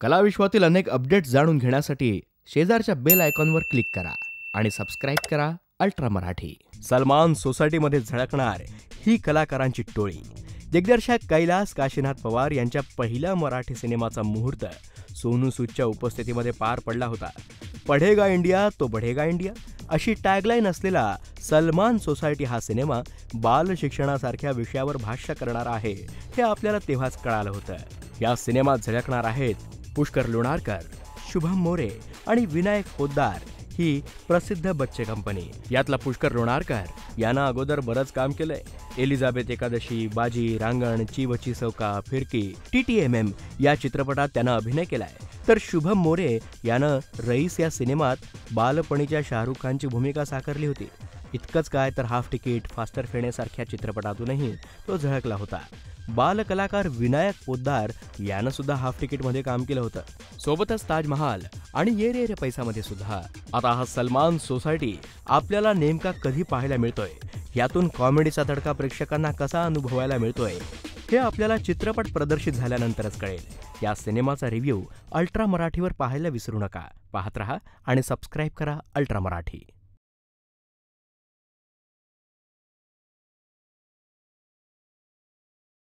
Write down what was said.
कला विश्वातील अनेक अपडेट्स जाणून घेण्यासाठी शेजारच्या बेल आयकॉनवर क्लिक करा आणि सबस्क्राइब करा अल्ट्रा मराठी। सलमान सोसायटी मध्ये झळकणार ही कलाकारांची टोळी। दिग्दर्शक कैलाश काशिनाथ पवार यांच्या पहिल्या मराठी सिनेमाचा मुहूर्त सोनू सूच्या उपस्थितीमध्ये पार पडला होता। पढ़ेगा इंडिया तो बढ़ेगा इंडिया अशी टॅगलाईन असलेला सलमान सोसायटी हा सिनेमा बाल शिक्षणासारख्या विषयावर भाष्य करणारा आहे हे आपल्याला तेव्हाच कळालं होतं। या सिनेमात झळकणार आहेत पुष्कर शुभम मोरे आणि विनायक खोददार ही प्रसिद्ध बच्चे कंपनी। यातला पुष्कर लोणारकर यांना अगोदर बरंच काम केलंय। एलिझाबेथ एकादशी, बाजी, रांगण, चीवची सौका, फिरकी, टीटीएमएम या चित्रपटात त्यानं अभिनय केलाय। तर शुभम मोरे यानं रईस या सिनेमात बालपणीच्या शाहरुख खानची भूमिका साकारली होती। इतकंच काय तर हाफ तिकीट, फास्टर फेण्यासारख्या चित्रपटातूनही तो झळकला होता। बाल कलाकार विनायक खोददार यानं सुद्धा हाफ तिकीट मध्ये काम केलं होतं, सोबतच ताजमहल आणि ये रे रे पैसा मध्ये सुद्धा। आता हा सलमान सोसायटी आपल्याला नेमका कधी पाहायला मिळतोय, यातून कॉमेडीचा तड़का प्रेक्षकांना कसा अनुभवायला मिळतोय हे आपल्याला चित्रपट प्रदर्शित झाल्यानंतरच कळेल। या सिनेमाचा रिव्ह्यू अल्ट्रा मराठीवर पाहायला विसरू नका। पाहत रहा आणि सबस्क्राइब करा अल्ट्रा मराठी।